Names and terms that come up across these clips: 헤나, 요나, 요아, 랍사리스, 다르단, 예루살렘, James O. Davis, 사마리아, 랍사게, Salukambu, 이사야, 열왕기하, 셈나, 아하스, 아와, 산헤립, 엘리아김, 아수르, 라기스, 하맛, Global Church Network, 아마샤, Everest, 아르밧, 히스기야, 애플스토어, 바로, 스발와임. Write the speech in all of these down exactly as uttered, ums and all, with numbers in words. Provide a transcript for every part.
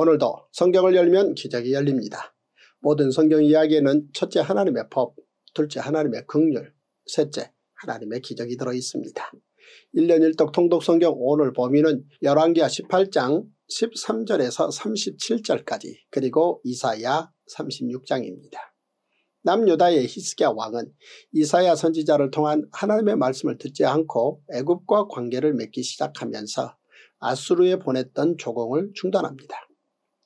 오늘도 성경을 열면 기적이 열립니다. 모든 성경 이야기에는 첫째 하나님의 법, 둘째 하나님의 긍휼, 셋째 하나님의 기적이 들어있습니다. 일 년 일 독 통독 성경 오늘 범위는 열왕기하 십팔 장 십삼 절에서 삼십칠 절까지 그리고 이사야 삼십육 장입니다. 남유다의 히스기야 왕은 이사야 선지자를 통한 하나님의 말씀을 듣지 않고 애굽과 관계를 맺기 시작하면서 아수르에 보냈던 조공을 중단합니다.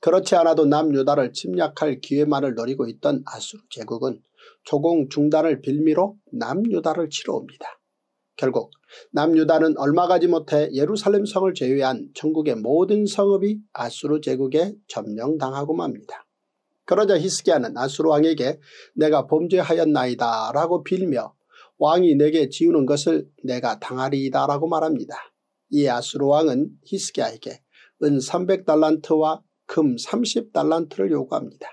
그렇지 않아도 남유다를 침략할 기회만을 노리고 있던 아수르 제국은 조공 중단을 빌미로 남유다를 치러옵니다. 결국 남유다는 얼마 가지 못해 예루살렘 성을 제외한 전국의 모든 성읍이 아수르 제국에 점령당하고 맙니다. 그러자 히스기야는 아수르 왕에게 내가 범죄하였나이다 라고 빌며 왕이 내게 지우는 것을 내가 당하리이다 라고 말합니다. 이 아수르 왕은 히스기야에게 은 삼백 달란트와 금 삼십 달란트를 요구합니다.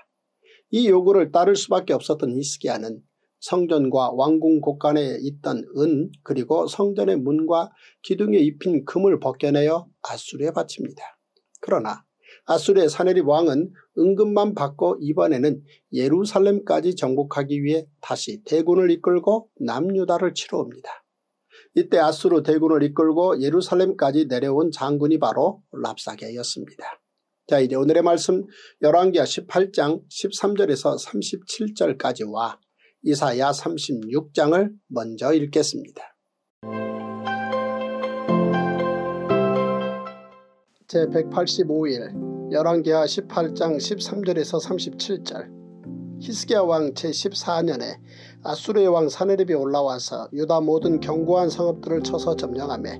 이 요구를 따를 수밖에 없었던 히스기야는 성전과 왕궁 곳간에 있던 은 그리고 성전의 문과 기둥에 입힌 금을 벗겨내어 아수르에 바칩니다. 그러나 아수르의 산헤립 왕은 은금만 받고 이번에는 예루살렘까지 정복하기 위해 다시 대군을 이끌고 남유다를 치러옵니다. 이때 아수르 대군을 이끌고 예루살렘까지 내려온 장군이 바로 랍사게였습니다. 자, 이제 오늘의 말씀 열왕기하 십팔 장 십삼 절에서 삼십칠 절까지와 이사야 삼십육 장을 먼저 읽겠습니다. 제백팔십오 일 열왕기하 십팔 장 십삼 절에서 삼십칠 절. 히스기야 왕 제십사 년에 아수르의 왕 산헤립이 올라와서 유다 모든 견고한 성읍들을 쳐서 점령하며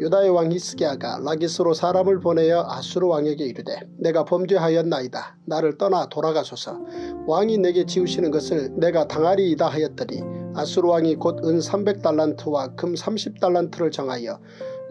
유다의 왕 히스기야가 라기스로 사람을 보내어 아수르 왕에게 이르되 내가 범죄하였나이다. 나를 떠나 돌아가소서. 왕이 내게 지우시는 것을 내가 당하리이다 하였더니 아수르 왕이 곧 은 삼백 달란트와 금 삼십 달란트를 정하여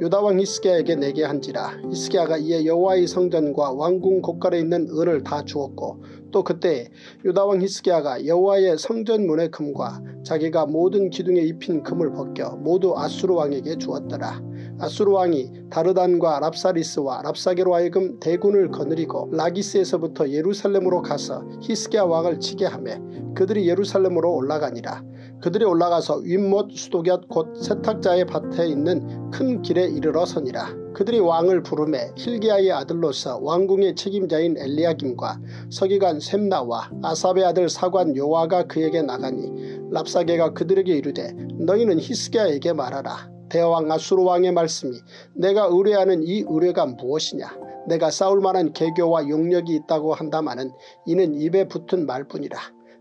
유다 왕 히스기야에게 내게 한지라. 히스기야가 이에 여호와의 성전과 왕궁 곳간에 있는 은을 다 주었고 또 그때 유다 왕 히스기야가 여호와의 성전 문의 금과 자기가 모든 기둥에 입힌 금을 벗겨 모두 아수르 왕에게 주었더라. 아수르 왕이 다르단과 랍사리스와 랍사게로 하여금 대군을 거느리고 라기스에서부터 예루살렘으로 가서 히스기야 왕을 치게 하며 그들이 예루살렘으로 올라가니라. 그들이 올라가서 윗못 수도곁 곧 세탁자의 밭에 있는 큰 길에 이르러 서니라. 그들이 왕을 부르매 힐기야의 아들로서 왕궁의 책임자인 엘리아김과 서기관 셈나와 아삽의 아들 사관 요아가 그에게 나가니 랍사게가 그들에게 이르되 너희는 히스기야에게 말하라. 대왕 아수르 왕의 말씀이 내가 의뢰하는 이 의뢰가 무엇이냐. 내가 싸울 만한 계교와 용력이 있다고 한다마는 이는 입에 붙은 말뿐이라.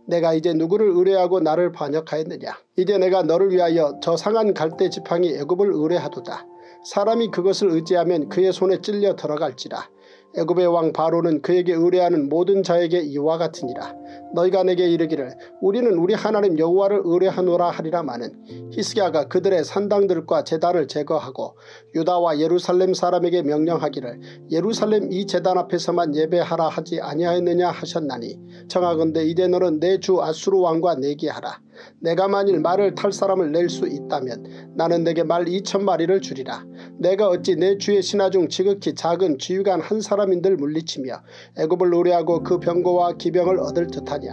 내가 이제 누구를 의뢰하고 나를 반역하였느냐. 이제 내가 너를 위하여 저 상한 갈대 지팡이 애굽을 의뢰하도다. 사람이 그것을 의지하면 그의 손에 찔려 들어갈지라. 애굽의 왕 바로는 그에게 의뢰하는 모든 자에게 이와 같으니라. 너희가 내게 이르기를 우리는 우리 하나님 여호와를 의뢰하노라 하리라마는 히스기야가 그들의 산당들과 제단을 제거하고 유다와 예루살렘 사람에게 명령하기를 예루살렘 이 제단 앞에서만 예배하라 하지 아니하였느냐 하셨나니 청하건대 이제 너는 내 주 아수르 왕과 내기하라. 내가 만일 말을 탈 사람을 낼 수 있다면 나는 내게 말 이천 마리를 주리라. 내가 어찌 내 주의 신하 중 지극히 작은 지휘관 한 사람인들 물리치며 애굽을 의뢰하고 그 병거와 기병을 얻을 듯하냐.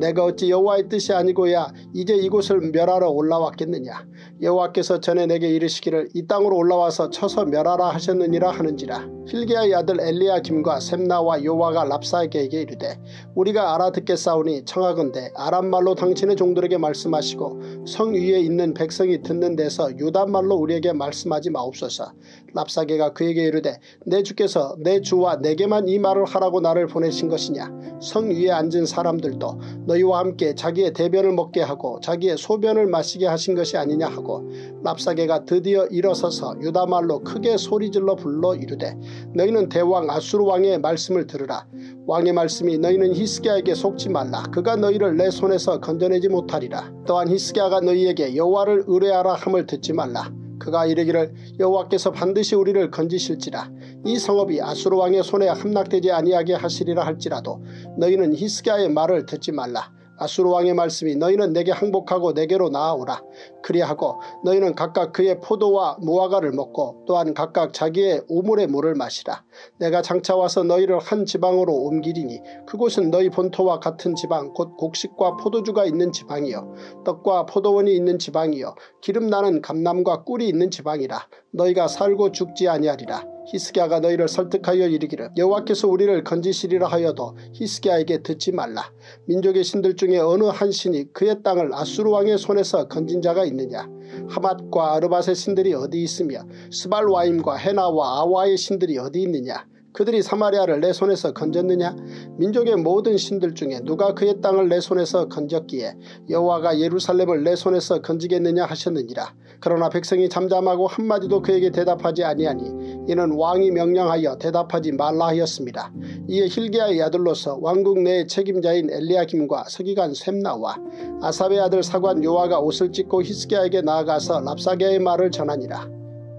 내가 어찌 여호와의 뜻이 아니고야 이제 이곳을 멸하러 올라왔겠느냐. 여호와께서 전에 내게 이르시기를 이 땅으로 올라와서 쳐서 멸하라 하셨느니라 하는지라. 힐기야의 아들 엘리아김과 셈나와 요아가 랍사게에게 이르되 우리가 알아듣겠사오니 청하건대 아람말로 당신의 종들에게 말씀하시고 성 위에 있는 백성이 듣는 데서 유다말로 우리에게 말씀하지 마옵소서. 랍사게가 그에게 이르되 내 주께서 내 주와 내게만 이 말을 하라고 나를 보내신 것이냐. 성 위에 앉은 사람들도 너희와 함께 자기의 대변을 먹게 하고 자기의 소변을 마시게 하신 것이 아니냐 하고 랍사게가 드디어 일어서서 유다말로 크게 소리질러 불러 이르되 너희는 대왕 아수르 왕의 말씀을 들으라. 왕의 말씀이 너희는 히스기야에게 속지 말라. 그가 너희를 내 손에서 건져내지 못하리라. 또한 히스기야가 너희에게 여호와를 의뢰하라 함을 듣지 말라. 그가 이르기를 여호와께서 반드시 우리를 건지실지라. 이 성읍이 아수르 왕의 손에 함락되지 아니하게 하시리라 할지라도 너희는 히스기야의 말을 듣지 말라. 아수르 왕의 말씀이 너희는 내게 항복하고 내게로 나아오라. 그리하고 너희는 각각 그의 포도와 무화과를 먹고 또한 각각 자기의 우물의 물을 마시라. 내가 장차 와서 너희를 한 지방으로 옮기리니 그곳은 너희 본토와 같은 지방 곧 곡식과 포도주가 있는 지방이요 떡과 포도원이 있는 지방이요 기름 나는 감람과 꿀이 있는 지방이라. 너희가 살고 죽지 아니하리라. 히스기야가 너희를 설득하여 이르기를 여호와께서 우리를 건지시리라 하여도 히스기야에게 듣지 말라. 민족의 신들 중에 어느 한 신이 그의 땅을 아수르 왕의 손에서 건진 자가 있느냐. 하맛과 아르밧의 신들이 어디 있으며 스발와임과 헤나와 아와의 신들이 어디 있느냐. 그들이 사마리아를 내 손에서 건졌느냐. 민족의 모든 신들 중에 누가 그의 땅을 내 손에서 건졌기에 여호와가 예루살렘을 내 손에서 건지겠느냐 하셨느니라. 그러나 백성이 잠잠하고 한마디도 그에게 대답하지 아니하니 이는 왕이 명령하여 대답하지 말라 하였습니다. 이에 힐기야의 아들로서 왕국 내의 책임자인 엘리아김과 서기관 셈나와 아삽의 아들 사관 요아가 옷을 찢고 히스기야에게 나아가서 랍사게의 말을 전하니라.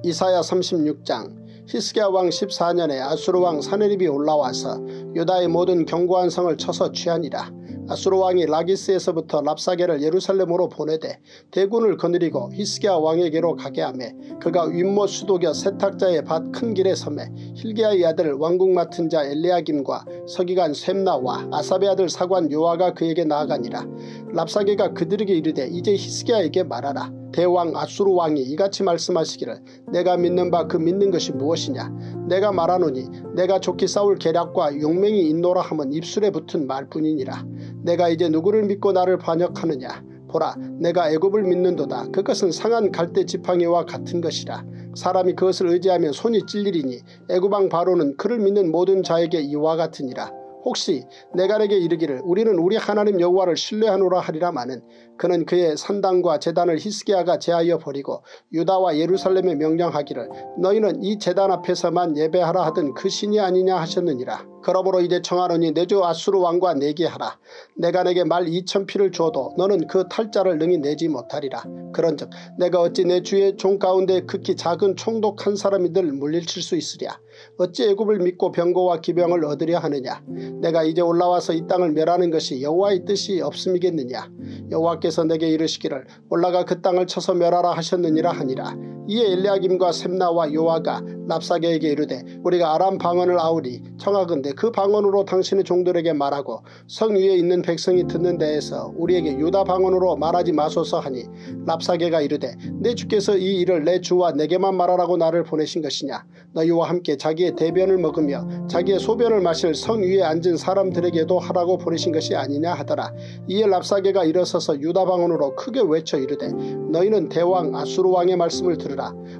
이사야 삼십육 장. 히스기야 왕 십사 년에 아수르 왕 산헤립이 올라와서 유다의 모든 견고한 성을 쳐서 취하니라. 아수르 왕이 라기스에서부터 랍사게를 예루살렘으로 보내되 대군을 거느리고 히스기야 왕에게로 가게 하며 그가 윗못 수도겨 세탁자의 밭 큰 길에 섬에 힐기야의 아들 왕국 맡은 자 엘리아김과 서기관 셈나와 아삽의 아들 사관 요아가 그에게 나아가니라. 랍사게가 그들에게 이르되 이제 히스기야에게 말하라. 대왕 아수르 왕이 이같이 말씀하시기를 내가 믿는 바 그 믿는 것이 무엇이냐. 내가 말하노니 내가 좋게 싸울 계략과 용맹이 있노라 함은 입술에 붙은 말뿐이니라. 내가 이제 누구를 믿고 나를 반역하느냐. 보라, 내가 애굽을 믿는도다. 그것은 상한 갈대 지팡이와 같은 것이라. 사람이 그것을 의지하면 손이 찔리리니 애굽왕 바로는 그를 믿는 모든 자에게 이와 같으니라. 혹시 내가 내게 이르기를 우리는 우리 하나님 여호와를 신뢰하노라 하리라마는 그는 그의 산당과 제단을 히스기야가 제하여 버리고 유다와 예루살렘에 명령하기를 너희는 이 제단 앞에서만 예배하라 하던 그 신이 아니냐 하셨느니라. 그러므로 이제 청하노니 내 주 아수르 왕과 내기하라. 내가 내게 말 이천 피를 줘도 너는 그 탈자를 능히 내지 못하리라. 그런즉 내가 어찌 내 주의 종 가운데 극히 작은 총독 한 사람이 늘 물리칠 수 있으랴. 어찌 애굽을 믿고 병거와 기병을 얻으려 하느냐. 내가 이제 올라와서 이 땅을 멸하는 것이 여호와의 뜻이 없음이겠느냐. 여호와께서 내게 이르시기를 올라가 그 땅을 쳐서 멸하라 하셨느니라 하니라. 이에 엘리아김과 셈나와 요아가 랍사게에게 이르되 우리가 아람 방언을 아우리 청하건대 그 방언으로 당신의 종들에게 말하고 성 위에 있는 백성이 듣는 데에서 우리에게 유다 방언으로 말하지 마소서 하니 랍사게가 이르되 내 주께서 이 일을 내 주와 내게만 말하라고 나를 보내신 것이냐. 너희와 함께 자기의 대변을 먹으며 자기의 소변을 마실 성 위에 앉은 사람들에게도 하라고 보내신 것이 아니냐 하더라. 이에 랍사게가 일어서서 유다 방언으로 크게 외쳐 이르되 너희는 대왕 아수르 왕의 말씀을 들으라.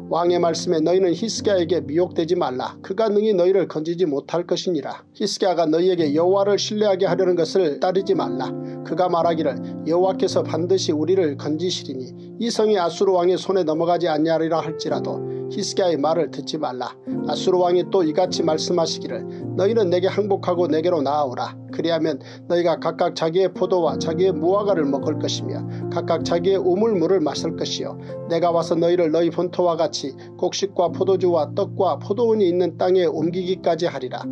왕의 말씀에 너희는 히스기야에게 미혹되지 말라. 그가 능히 너희를 건지지 못할 것이니라. 히스기야가 너희에게 여호와를 신뢰하게 하려는 것을 따르지 말라. 그가 말하기를 여호와께서 반드시 우리를 건지시리니 이 성이 아수르 왕의 손에 넘어가지 아니하리라 할지라도 히스기야의 말을 듣지 말라. 아수르 왕이 또 이같이 말씀하시기를 너희는 내게 항복하고 내게로 나아오라. 그리하면 너희가 각각 자기의 포도와 자기의 무화과를 먹을 것이며 각각 자기의 우물물을 마실 것이요 내가 와서 너희를 너희 본토와 같이 곡식과 포도주와 떡과 포도원이 있는 땅에 옮기기까지 하리라.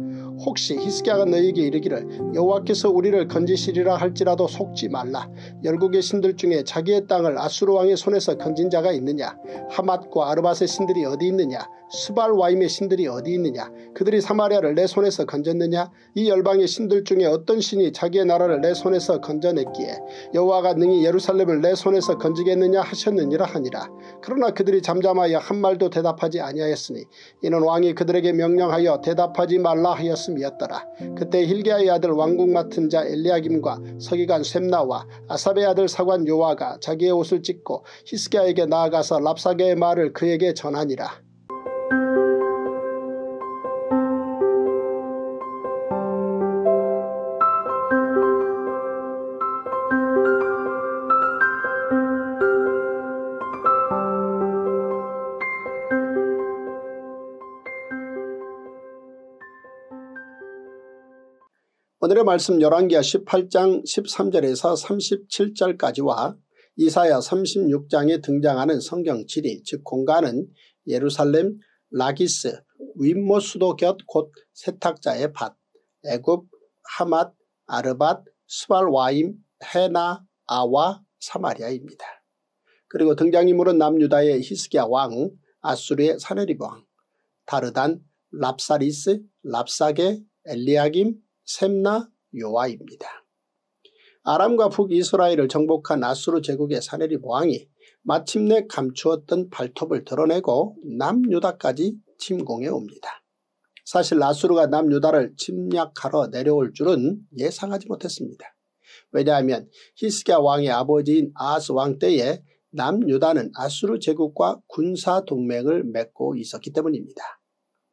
혹시 히스기야가 너희에게 이르기를 여호와께서 우리를 건지시리라 할지라도 속지 말라. 열국의 신들 중에 자기의 땅을 아수르 왕의 손에서 건진 자가 있느냐. 하맛과 아르밧의 신들이 어디 있느냐. 스발와임의 신들이 어디 있느냐. 그들이 사마리아를 내 손에서 건졌느냐. 이 열방의 신들 중에 어떤 신이 자기의 나라를 내 손에서 건져냈기에 여호와가 능히 예루살렘을 내 손에서 건지겠느냐 하셨느니라 하니라. 그러나 그들이 잠잠하여 한 말도 대답하지 아니하였으니 이는 왕이 그들에게 명령하여 대답하지 말라 하였음이었더라. 그때 힐기야의 아들 왕국 맡은 자 엘리아김과 서기관 셈나와 아삽의 아들 사관 요아가 자기의 옷을 찢고 히스기야에게 나아가서 랍사게의 말을 그에게 전하니라. 오늘의 말씀 열왕기하 십팔 장 십삼 절에서 삼십칠 절까지와 이사야 삼십육 장에 등장하는 성경 지리, 즉 공간은 예루살렘, 라기스, 윗못 수도 곁 곧 세탁자의 밭, 애굽, 하맛, 아르밧, 스발와임, 헤나, 아와, 사마리아입니다. 그리고 등장인물은 남유다의 히스기야 왕, 아수르의 산헤립 왕, 다르단, 랍사리스, 랍사게, 엘리아김, 셈나, 요아입니다. 아람과 북이스라엘을 정복한 아수르 제국의 산헤립 왕이 마침내 감추었던 발톱을 드러내고 남유다까지 침공해 옵니다. 사실 아수르가 남유다를 침략하러 내려올 줄은 예상하지 못했습니다. 왜냐하면 히스기야 왕의 아버지인 아하스 왕 때에 남유다는 아수르 제국과 군사 동맹을 맺고 있었기 때문입니다.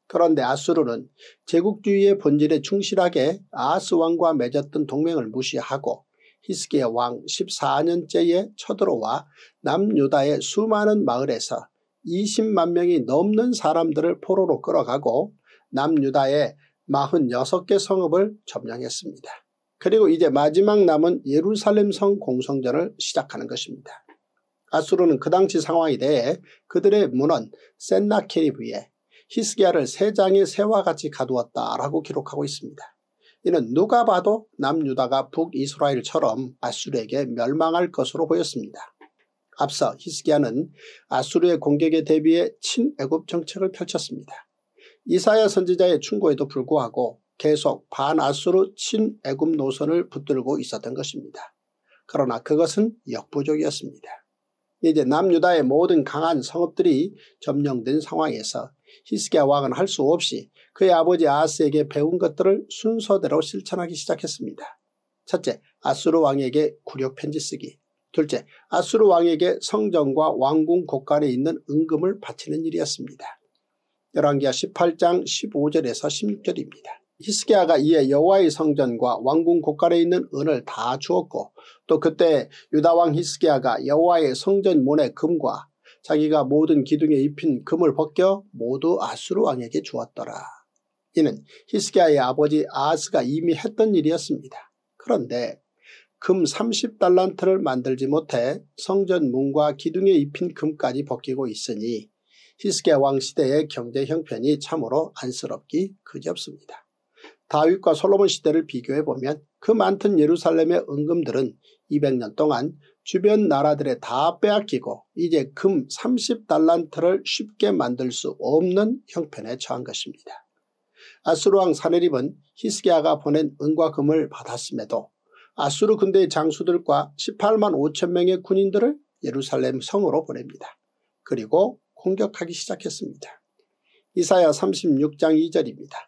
그런데 아수르는 제국주의의 본질에 충실하게 아하스 왕과 맺었던 동맹을 무시하고 히스기야 왕 십사 년째에 쳐들어와 남유다의 수많은 마을에서 이십만 명이 넘는 사람들을 포로로 끌어가고 남유다의 사십육 개 성읍을 점령했습니다. 그리고 이제 마지막 남은 예루살렘 성 공성전을 시작하는 것입니다. 아수르는 그 당시 상황에 대해 그들의 문헌 센나케리브에 히스기야를 세 장의 새와 같이 가두었다라고 기록하고 있습니다. 이는 누가 봐도 남유다가 북이스라엘처럼 아수르에게 멸망할 것으로 보였습니다. 앞서 히스기야는 아수르의 공격에 대비해 친애굽 정책을 펼쳤습니다. 이사야 선지자의 충고에도 불구하고 계속 반아수르 친애굽 노선을 붙들고 있었던 것입니다. 그러나 그것은 역부족이었습니다. 이제 남유다의 모든 강한 성읍들이 점령된 상황에서 히스기야 왕은 할 수 없이 그의 아버지 아하스에게 배운 것들을 순서대로 실천하기 시작했습니다. 첫째, 아수르 왕에게 굴욕 편지 쓰기. 둘째, 아수르 왕에게 성전과 왕궁 곳간에 있는 은금을 바치는 일이었습니다. 열왕기하 십팔 장 십오 절에서 십육 절입니다. 히스기야가 이에 여호와의 성전과 왕궁 곳간에 있는 은을 다 주었고 또 그때 유다왕 히스기야가 여호와의 성전 문의 금과 자기가 모든 기둥에 입힌 금을 벗겨 모두 아수르 왕에게 주었더라. 이는 히스기야의 아버지 아하스가 이미 했던 일이었습니다. 그런데 금 삼십 달란트를 만들지 못해 성전 문과 기둥에 입힌 금까지 벗기고 있으니 히스기야 왕 시대의 경제 형편이 참으로 안쓰럽기 그지없습니다. 다윗과 솔로몬 시대를 비교해보면 그 많던 예루살렘의 은금들은 이백 년 동안 주변 나라들에 다 빼앗기고 이제 금 삼십 달란트를 쉽게 만들 수 없는 형편에 처한 것입니다. 아수르 왕 산헤립은 히스기야가 보낸 은과 금을 받았음에도 아수르 군대의 장수들과 십팔만 오천 명의 군인들을 예루살렘 성으로 보냅니다. 그리고 공격하기 시작했습니다. 이사야 삼십육 장 이 절입니다.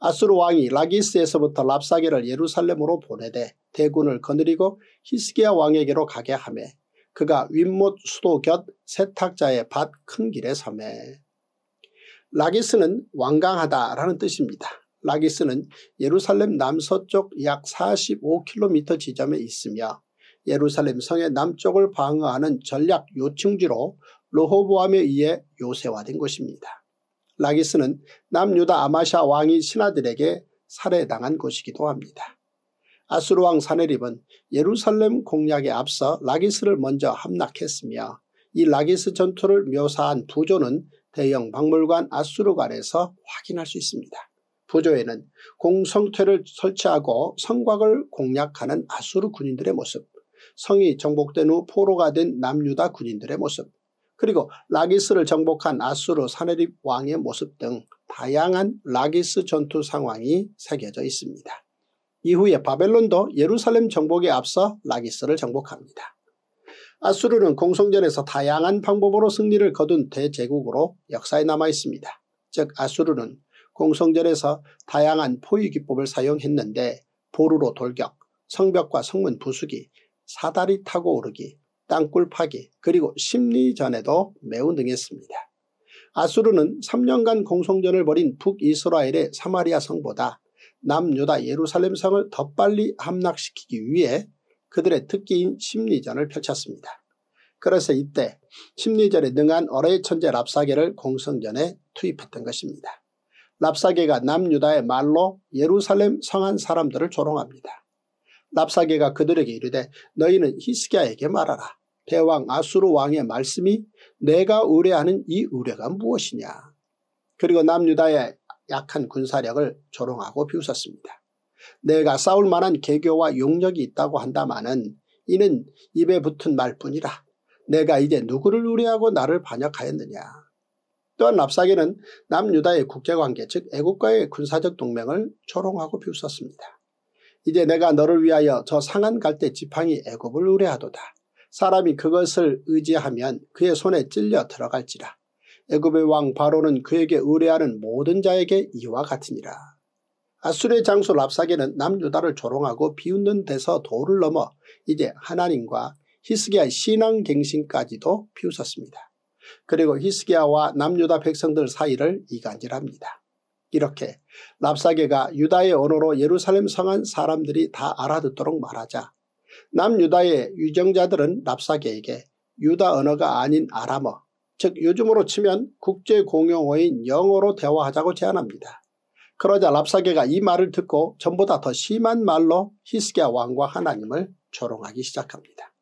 아수르 왕이 라기스에서부터 랍사게를 예루살렘으로 보내되 대군을 거느리고 히스기야 왕에게로 가게 하며 그가 윗못 수도 곁 세탁자의 밭 큰 길에 서매. 라기스는 완강하다라는 뜻입니다. 라기스는 예루살렘 남서쪽 약 사십오 킬로미터 지점에 있으며 예루살렘 성의 남쪽을 방어하는 전략 요충지로 르호보암에 의해 요새화된 곳입니다. 라기스는 남유다 아마샤 왕이 신하들에게 살해당한 곳이기도 합니다. 아수르 왕 산헤립은 예루살렘 공략에 앞서 라기스를 먼저 함락했으며 이 라기스 전투를 묘사한 부조는 대형 박물관 아수르관에서 확인할 수 있습니다. 부조에는 공성퇴를 설치하고 성곽을 공략하는 아수르 군인들의 모습, 성이 정복된 후 포로가 된 남유다 군인들의 모습, 그리고 라기스를 정복한 아수르 산헤립 왕의 모습 등 다양한 라기스 전투 상황이 새겨져 있습니다. 이후에 바벨론도 예루살렘 정복에 앞서 라기스를 정복합니다. 아수르는 공성전에서 다양한 방법으로 승리를 거둔 대제국으로 역사에 남아있습니다. 즉 아수르는 공성전에서 다양한 포위기법을 사용했는데 보루로 돌격, 성벽과 성문 부수기, 사다리 타고 오르기, 땅굴 파기, 그리고 심리전에도 매우 능했습니다. 아수르는 삼 년간 공성전을 벌인 북이스라엘의 사마리아 성보다 남유다 예루살렘 성을 더 빨리 함락시키기 위해 그들의 특기인 심리전을 펼쳤습니다. 그래서 이때 심리전에 능한 어뢰의 천재 랍사게를 공성전에 투입했던 것입니다. 랍사게가 남유다의 말로 예루살렘 성한 사람들을 조롱합니다. 랍사게가 그들에게 이르되 너희는 히스기야에게 말하라. 대왕 아수르 왕의 말씀이 내가 의뢰하는 이 의뢰가 무엇이냐. 그리고 남유다의 약한 군사력을 조롱하고 비웃었습니다. 내가 싸울 만한 계교와 용력이 있다고 한다마는 이는 입에 붙은 말뿐이라. 내가 이제 누구를 의뢰하고 나를 반역하였느냐. 또한 랍사게는 남유다의 국제관계 즉 애국과의 군사적 동맹을 조롱하고 비웃었습니다. 이제 내가 너를 위하여 저 상한 갈대 지팡이 애굽을 의뢰하도다. 사람이 그것을 의지하면 그의 손에 찔려 들어갈지라. 애굽의 왕 바로는 그에게 의뢰하는 모든 자에게 이와 같으니라. 아수르의 장수 랍사게는 남유다를 조롱하고 비웃는 데서 도를 넘어 이제 하나님과 히스기야의 신앙갱신까지도 비웃었습니다. 그리고 히스기야와 남유다 백성들 사이를 이간질합니다. 이렇게 랍사게가 유다의 언어로 예루살렘 성한 사람들이 다 알아듣도록 말하자 남유다의 유정자들은 랍사게에게 유다 언어가 아닌 아람어 즉 요즘으로 치면 국제공용어인 영어로 대화하자고 제안합니다. 그러자 랍사게가 이 말을 듣고 전보다 더 심한 말로 히스기야 왕과 하나님을 조롱하기 시작합니다.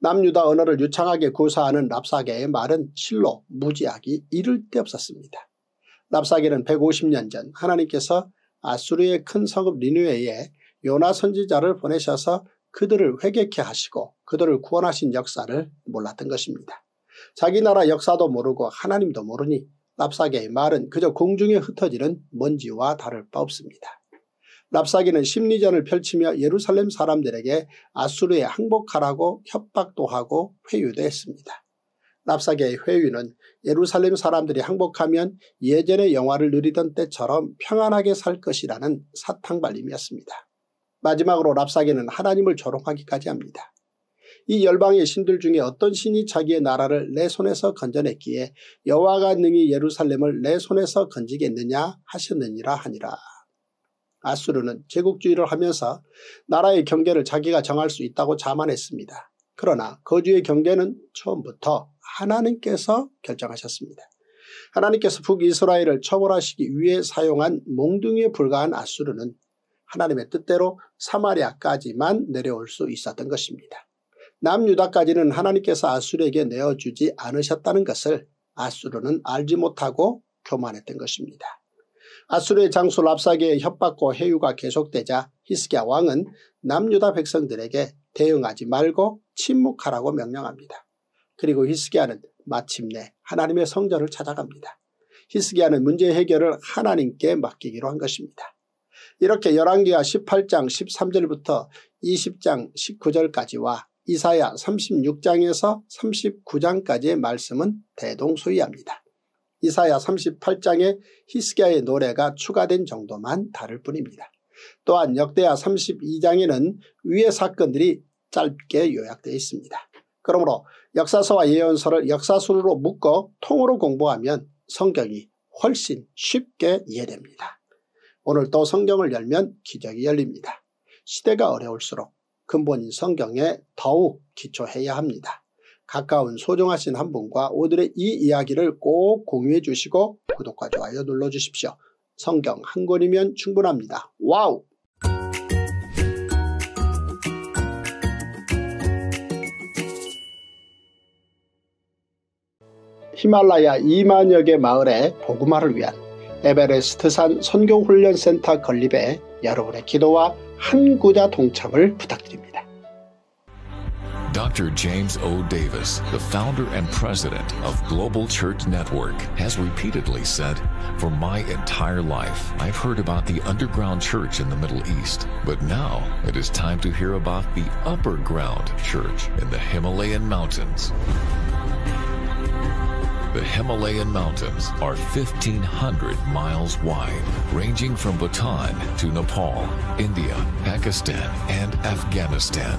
남유다 언어를 유창하게 구사하는 랍사게의 말은 실로 무지하기 이를 데 없었습니다. 랍사게는 백오십 년 전 하나님께서 아수르의 큰 성읍 니느웨에 요나 선지자를 보내셔서 그들을 회개케 하시고 그들을 구원하신 역사를 몰랐던 것입니다. 자기 나라 역사도 모르고 하나님도 모르니 랍사게의 말은 그저 공중에 흩어지는 먼지와 다를 바 없습니다. 랍사게는 심리전을 펼치며 예루살렘 사람들에게 아수르에 항복하라고 협박도 하고 회유도 했습니다. 랍사게의 회유는 예루살렘 사람들이 항복하면 예전의 영화를 누리던 때처럼 평안하게 살 것이라는 사탕발림이었습니다. 마지막으로 랍사게는 하나님을 조롱하기까지 합니다. 이 열방의 신들 중에 어떤 신이 자기의 나라를 내 손에서 건져냈기에 여호와가 능히 예루살렘을 내 손에서 건지겠느냐 하셨느니라 하니라. 아수르는 제국주의를 하면서 나라의 경계를 자기가 정할 수 있다고 자만했습니다. 그러나 거주의 경계는 처음부터 하나님께서 결정하셨습니다. 하나님께서 북이스라엘을 처벌하시기 위해 사용한 몽둥이에 불과한 아수르는 하나님의 뜻대로 사마리아까지만 내려올 수 있었던 것입니다. 남유다까지는 하나님께서 아수르에게 내어주지 않으셨다는 것을 아수르는 알지 못하고 교만했던 것입니다. 아수르의 장수 랍사게의 협박과 회유가 계속되자 히스기야 왕은 남유다 백성들에게 대응하지 말고 침묵하라고 명령합니다. 그리고 히스기야는 마침내 하나님의 성전을 찾아갑니다. 히스기야는 문제 해결을 하나님께 맡기기로 한 것입니다. 이렇게 열왕기하 십팔 장 십삼 절부터 이십 장 십구 절까지와 이사야 삼십육 장에서 삼십구 장까지의 말씀은 대동소이합니다. 이사야 삼십팔 장에 히스기야의 노래가 추가된 정도만 다를 뿐입니다. 또한 역대하 삼십이 장에는 위의 사건들이 짧게 요약되어 있습니다. 그러므로 역사서와 예언서를 역사서로 묶어 통으로 공부하면 성경이 훨씬 쉽게 이해됩니다. 오늘도 성경을 열면 기적이 열립니다. 시대가 어려울수록 근본인 성경에 더욱 기초해야 합니다. 가까운 소중하신 한 분과 오늘의 이 이야기를 꼭 공유해 주시고 구독과 좋아요 눌러주십시오. 성경 한 권이면 충분합니다. 와우! 히말라야 이만여 개 마을의 복음화를 위한 에베레스트산 선교훈련센터 건립에 여러분의 기도와 한구자 동참을 부탁드립니다. Doctor James O. Davis, the founder and president of Global Church Network, has repeatedly said, "For my entire life, I've heard about the underground church in the Middle East, but now it is time to hear about the upper ground church in the Himalayan mountains." The Himalayan mountains are fifteen hundred miles wide, ranging from Bhutan to Nepal, India, Pakistan, and Afghanistan.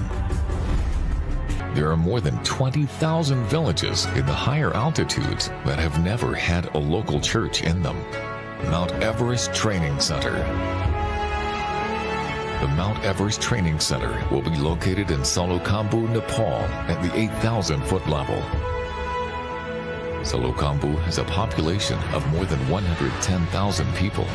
There are more than twenty thousand villages in the higher altitudes that have never had a local church in them. Mount Everest Training Center. The Mount Everest Training Center will be located in Salukambu, Nepal, at the eight thousand foot level. Salukambu has a population of more than one hundred ten thousand people.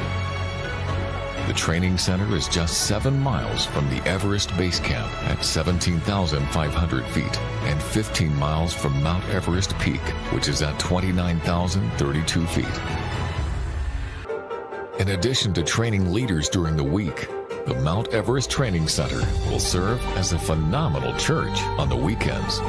The training center is just seven miles from the Everest Base Camp at seventeen thousand five hundred feet and fifteen miles from Mount Everest Peak, which is at twenty-nine thousand thirty-two feet. In addition to training leaders during the week, the Mount Everest Training Center will serve as a phenomenal church on the weekends.